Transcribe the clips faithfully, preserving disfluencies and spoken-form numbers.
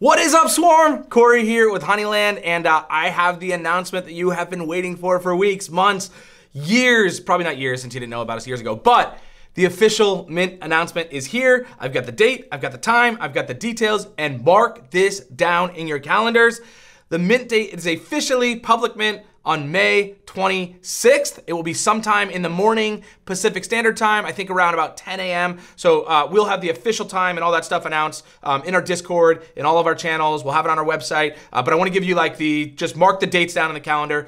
What is up, Swarm? Corey here with Honeyland, and uh, I have the announcement that you have been waiting for for weeks, months, years, probably not years since you didn't know about us years ago, but the official mint announcement is here. I've got the date, I've got the time, I've got the details, and mark this down in your calendars. The mint date is officially public mint on May twenty-sixth. It will be sometime in the morning Pacific Standard Time, I think around about ten A M So uh, we'll have the official time and all that stuff announced um, in our Discord, in all of our channels. We'll have it on our website. Uh, but I want to give you like the, just mark the dates down in the calendar.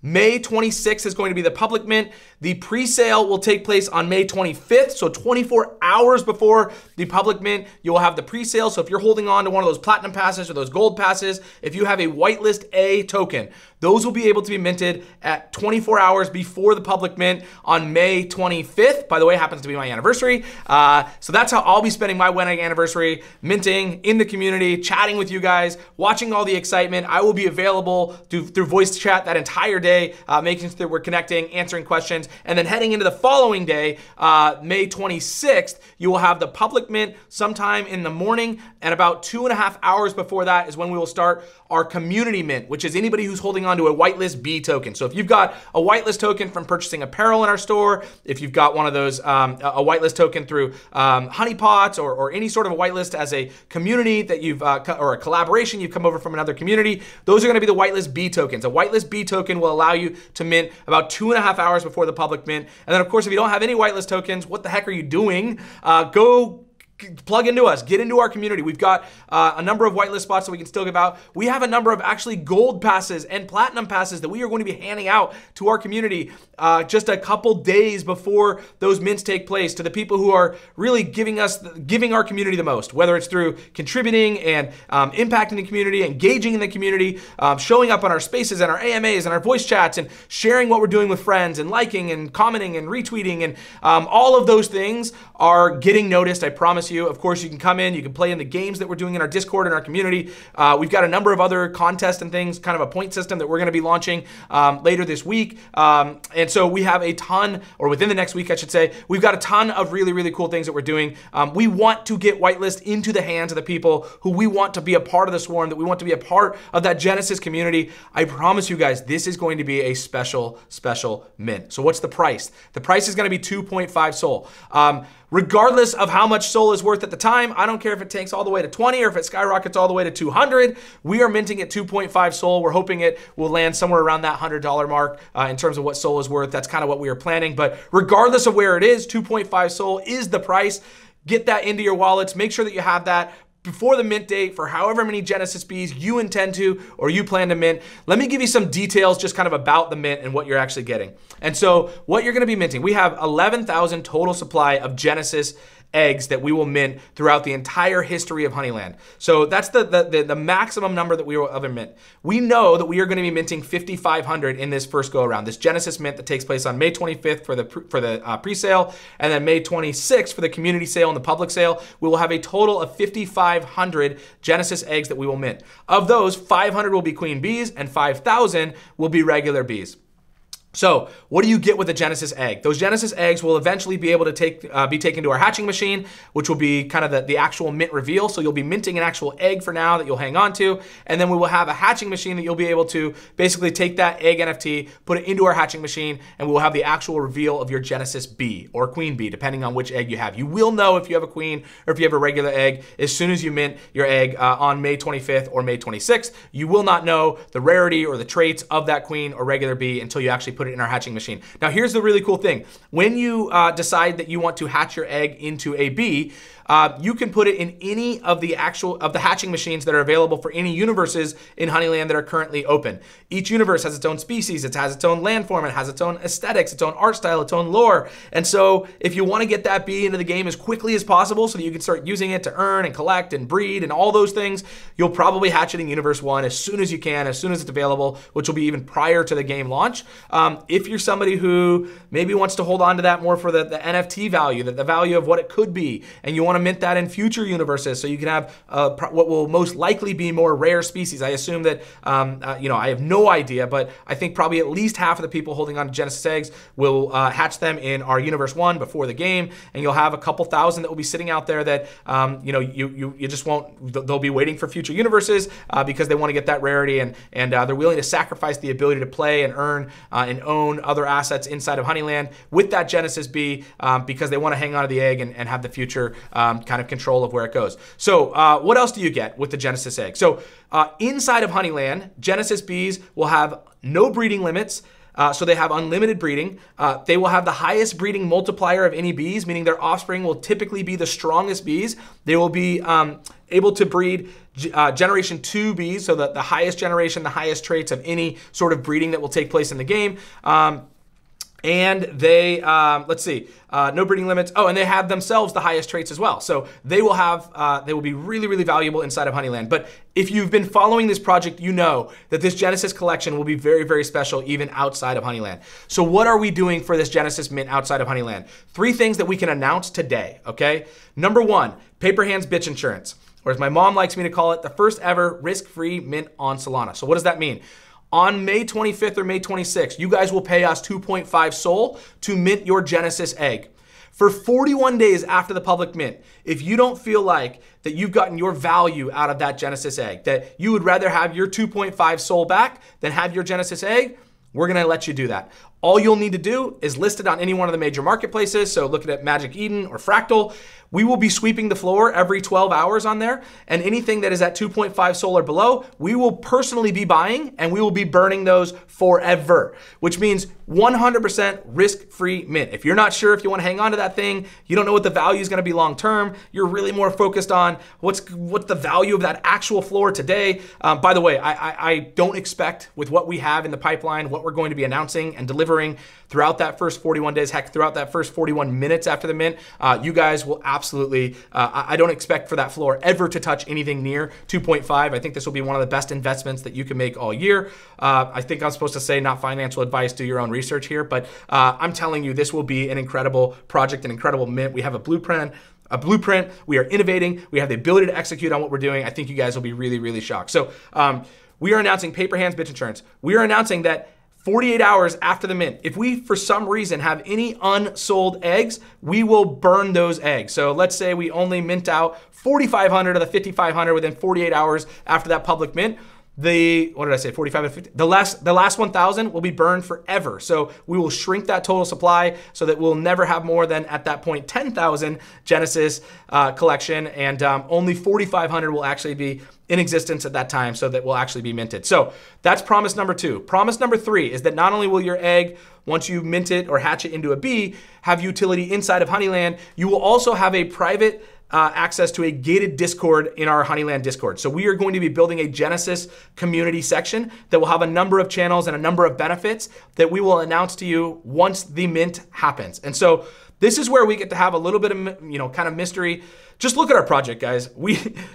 May twenty-sixth is going to be the public mint. The pre-sale will take place on May twenty-fifth, so twenty-four hours before the public mint, you will have the pre-sale. So if you're holding on to one of those platinum passes or those gold passes, if you have a whitelist A token, those will be able to be minted at twenty-four hours before the public mint on May twenty-fifth. By the way, it happens to be my anniversary. Uh, so that's how I'll be spending my wedding anniversary, minting in the community, chatting with you guys, watching all the excitement. I will be available through, through voice chat that entire day. Day, uh, making sure we're connecting, answering questions, and then heading into the following day, uh, May twenty-sixth, you will have the public mint sometime in the morning, and about two and a half hours before that is when we will start our community mint, which is anybody who's holding on to a whitelist B token. So if you've got a whitelist token from purchasing apparel in our store, if you've got one of those, um, a whitelist token through um, honeypots or, or any sort of a whitelist as a community that you've, uh, or a collaboration, you've come over from another community, those are gonna be the whitelist B tokens. A whitelist B token will allow allow you to mint about two and a half hours before the public mint. And then of course, if you don't have any whitelist tokens, what the heck are you doing? Uh, go plug into us, get into our community. We've got uh, a number of whitelist spots that we can still give out. We have a number of actually gold passes and platinum passes that we are going to be handing out to our community uh, just a couple days before those mints take place, to the people who are really giving us, giving our community the most, whether it's through contributing and um, impacting the community, engaging in the community, um, showing up on our spaces and our A M As and our voice chats and sharing what we're doing with friends and liking and commenting and retweeting, and um, all of those things are getting noticed, I promise you. You. Of course, you can come in, you can play in the games that we're doing in our Discord and our community. Uh, we've got a number of other contests and things, kind of a point system that we're going to be launching um, later this week. Um, and so we have a ton, or within the next week, I should say, we've got a ton of really, really cool things that we're doing. Um, we want to get whitelist into the hands of the people who we want to be a part of the Swarm, that we want to be a part of that Genesis community. I promise you guys, this is going to be a special, special mint. So what's the price? The price is going to be two point five SOL. Um, regardless of how much SOL is worth at the time. I don't care if it tanks all the way to twenty or if it skyrockets all the way to two hundred. We are minting at two point five SOL. We're hoping it will land somewhere around that one hundred dollar mark uh, in terms of what SOL is worth. That's kind of what we are planning. But regardless of where it is, two point five SOL is the price. Get that into your wallets. Make sure that you have that before the mint date for however many Genesis Bees you intend to or you plan to mint. Let me give you some details just kind of about the mint and what you're actually getting. And so what you're going to be minting, we have eleven thousand total supply of Genesis eggs that we will mint throughout the entire history of Honeyland. So that's the, the, the, the maximum number that we will ever mint. We know that we are gonna be minting fifty-five hundred in this first go around, this Genesis mint that takes place on May twenty-fifth for the, for the uh, pre-sale, and then May twenty-sixth for the community sale and the public sale. We will have a total of fifty-five hundred Genesis eggs that we will mint. Of those, five hundred will be queen bees and five thousand will be regular bees. So what do you get with a Genesis egg? Those Genesis eggs will eventually be able to take, uh, be taken to our hatching machine, which will be kind of the, the actual mint reveal. So you'll be minting an actual egg for now that you'll hang on to. And then we will have a hatching machine that you'll be able to basically take that egg N F T, put it into our hatching machine, and we'll have the actual reveal of your Genesis bee or queen bee, depending on which egg you have. You will know if you have a queen or if you have a regular egg as soon as you mint your egg uh, on May twenty-fifth or May twenty-sixth. You will not know the rarity or the traits of that queen or regular bee until you actually put Put it in our hatching machine. Now, here's the really cool thing. When you uh, decide that you want to hatch your egg into a bee, uh, you can put it in any of the actual of the hatching machines that are available for any universes in Honeyland that are currently open. Each universe has its own species, it has its own landform, it has its own aesthetics, its own art style, its own lore. And so if you want to get that bee into the game as quickly as possible so that you can start using it to earn and collect and breed and all those things, you'll probably hatch it in universe one as soon as you can, as soon as it's available, which will be even prior to the game launch. Um, Um, if you're somebody who maybe wants to hold on to that more for the, the N F T value, that the value of what it could be, and you want to mint that in future universes so you can have uh, what will most likely be more rare species. I assume that, um, uh, you know, I have no idea, but I think probably at least half of the people holding on to Genesis eggs will uh, hatch them in our Universe one before the game, and you'll have a couple thousand that will be sitting out there that, um, you know, you, you, you just won't, they'll be waiting for future universes uh, because they want to get that rarity, and, and uh, they're willing to sacrifice the ability to play and earn uh, and own other assets inside of Honeyland with that Genesis bee um, because they want to hang on to the egg and, and have the future um, kind of control of where it goes. So uh, what else do you get with the Genesis egg? So uh, inside of Honeyland, Genesis bees will have no breeding limits. Uh, so they have unlimited breeding. Uh, they will have the highest breeding multiplier of any bees, meaning their offspring will typically be the strongest bees. They will be um, able to breed uh, generation two bees, so that the highest generation, the highest traits of any sort of breeding that will take place in the game. Um, And they, um, let's see, uh, no breeding limits. Oh, and they have themselves the highest traits as well. So they will have, uh, they will be really, really valuable inside of Honeyland. But if you've been following this project, you know that this Genesis collection will be very, very special even outside of Honeyland. So what are we doing for this Genesis mint outside of Honeyland? Three things that we can announce today, okay? Number one, Paper Hand's Bitch Insurance, or as my mom likes me to call it, the first ever risk-free mint on Solana. So what does that mean? On May twenty-fifth or May twenty-sixth, you guys will pay us two point five SOL to mint your Genesis egg. For forty-one days after the public mint, if you don't feel like that you've gotten your value out of that Genesis egg, that you would rather have your two point five SOL back than have your Genesis egg, we're gonna let you do that. All you'll need to do is list it on any one of the major marketplaces, so looking at Magic Eden or Fractal. We will be sweeping the floor every twelve hours on there, and anything that is at two point five SOL or below, we will personally be buying, and we will be burning those forever, which means one hundred percent risk-free mint. If you're not sure if you wanna hang on to that thing, you don't know what the value is gonna be long-term, you're really more focused on what's what the value of that actual floor today. Um, by the way, I, I, I don't expect with what we have in the pipeline, what we're going to be announcing and delivering throughout that first forty-one days, heck, throughout that first forty-one minutes after the mint, uh, you guys will absolutely, uh, I don't expect for that floor ever to touch anything near two point five. I think this will be one of the best investments that you can make all year. Uh, I think I'm supposed to say not financial advice, do your own research here, but uh, I'm telling you, this will be an incredible project, an incredible mint. We have a blueprint. A blueprint. We are innovating. We have the ability to execute on what we're doing. I think you guys will be really, really shocked. So um, we are announcing Paper Hand's Bitch Insurance. We are announcing that forty-eight hours after the mint, if we, for some reason, have any unsold eggs, we will burn those eggs. So let's say we only mint out forty-five hundred of the fifty-five hundred within forty-eight hours after that public mint. The, what did I say, forty-five and fifty? The last, the last one thousand will be burned forever. So we will shrink that total supply so that we'll never have more than, at that point, ten thousand Genesis uh, collection, and um, only forty-five hundred will actually be in existence at that time, so that will actually be minted. So that's promise number two. Promise number three is that not only will your egg, once you mint it or hatch it into a bee, have utility inside of Honeyland, you will also have a private Uh, access to a gated Discord in our Honeyland Discord. So we are going to be building a Genesis community section that will have a number of channels and a number of benefits that we will announce to you once the mint happens. And so this is where we get to have a little bit of, you know, kind of mystery. Just look at our project, guys. We,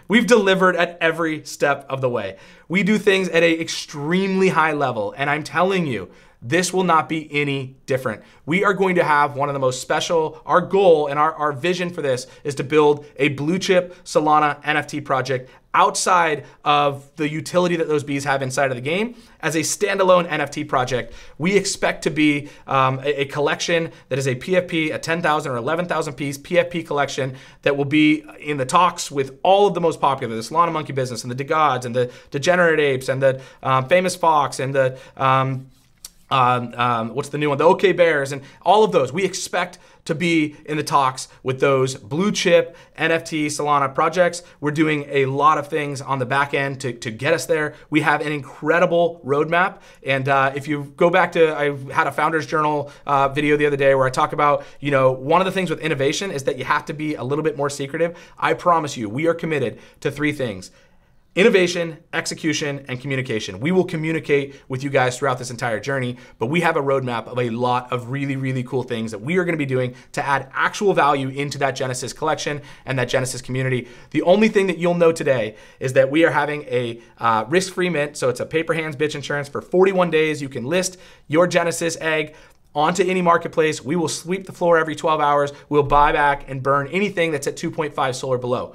we've delivered at every step of the way. We do things at an extremely high level, and I'm telling you, this will not be any different. We are going to have one of the most special, our goal and our, our vision for this is to build a blue chip Solana N F T project outside of the utility that those bees have inside of the game. As a standalone N F T project, we expect to be um, a, a collection that is a P F P, a ten thousand or eleven thousand piece P F P collection that will be in the talks with all of the most popular, the Solana Monkey Business and the DeGods and the Degenerate Apes and the um, Famous Fox and the, um, Um, um, what's the new one? The OK Bears and all of those. We expect to be in the talks with those blue chip N F T Solana projects. We're doing a lot of things on the back end to, to get us there. We have an incredible roadmap. And uh, if you go back to, I had a Founders Journal uh, video the other day where I talk about, you know, one of the things with innovation is that you have to be a little bit more secretive. I promise you, we are committed to three things. Innovation, execution, and communication. We will communicate with you guys throughout this entire journey, but we have a roadmap of a lot of really, really cool things that we are gonna be doing to add actual value into that Genesis collection and that Genesis community. The only thing that you'll know today is that we are having a uh, risk-free mint, so it's a Paper Hands Bitch Insurance for forty-one days. You can list your Genesis egg onto any marketplace. We will sweep the floor every twelve hours. We'll buy back and burn anything that's at two point five SOL or below.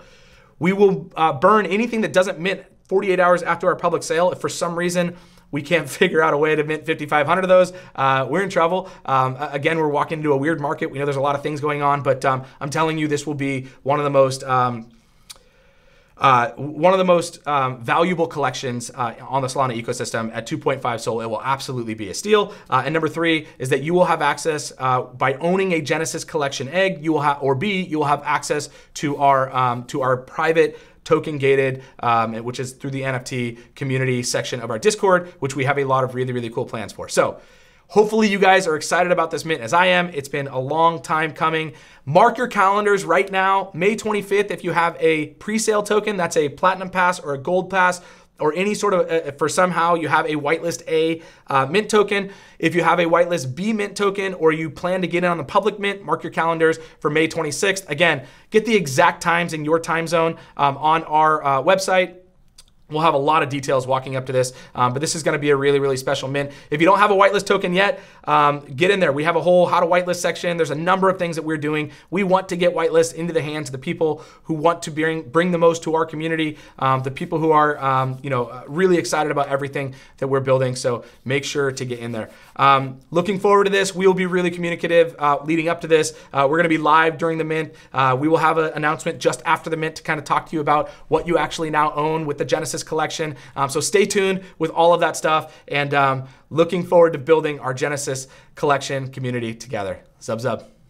We will uh, burn anything that doesn't mint forty-eight hours after our public sale. If for some reason we can't figure out a way to mint fifty-five hundred of those, uh, we're in trouble. Um, again, we're walking into a weird market. We know there's a lot of things going on, but um, I'm telling you, this will be one of the most um, uh, one of the most um, valuable collections uh, on the Solana ecosystem at two point five SOL. It will absolutely be a steal. Uh, and number three is that you will have access uh, by owning a Genesis collection egg. You will have, or B, you will have access to our um, to our private token gated, um, which is through the N F T community section of our Discord, which we have a lot of really, really cool plans for. So hopefully you guys are excited about this mint as I am. It's been a long time coming. Mark your calendars right now, May twenty-fifth, if you have a pre-sale token, that's a platinum pass or a gold pass, or any sort of, uh, for somehow you have a whitelist A uh, mint token. If you have a whitelist B mint token, or you plan to get in on the public mint, mark your calendars for May twenty-sixth. Again, get the exact times in your time zone um, on our uh, website. We'll have a lot of details walking up to this, um, but this is gonna be a really, really special mint. If you don't have a whitelist token yet, um, get in there. We have a whole how to whitelist section. There's a number of things that we're doing. We want to get whitelists into the hands of the people who want to bring, bring the most to our community, um, the people who are um, you know, really excited about everything that we're building, so make sure to get in there. Um, looking forward to this. We will be really communicative uh, leading up to this. Uh, we're gonna be live during the mint. Uh, we will have an announcement just after the mint to kind of talk to you about what you actually now own with the Genesis collection. Um, so stay tuned with all of that stuff, and um, looking forward to building our Genesis collection community together. Subs up.